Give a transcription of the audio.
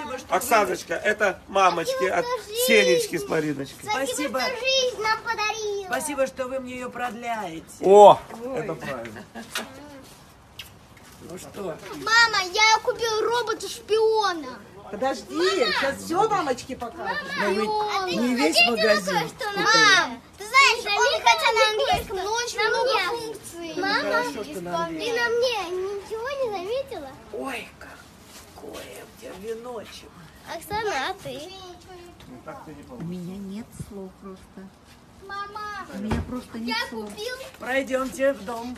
Спасибо, что Оксаночка, вы... это мамочки от Сенечки с Мариночкой. Спасибо, что жизнь нам подарила. Спасибо, что вы мне ее продляете. О, ой, это правильно. Ну что? Мама, я купил робота-шпиона. Подожди, мама! Сейчас все мамочки покажут. Мама, не весь магазин. Мам, ты знаешь, они хотят на английском, но очень много функций. Мама, хорошо, ты на мне ничего не заметила? Ой, какое у тебя веночек. Оксана, а ты? У меня нет слов просто. Мама, у меня просто нет слов. Пройдемте в дом.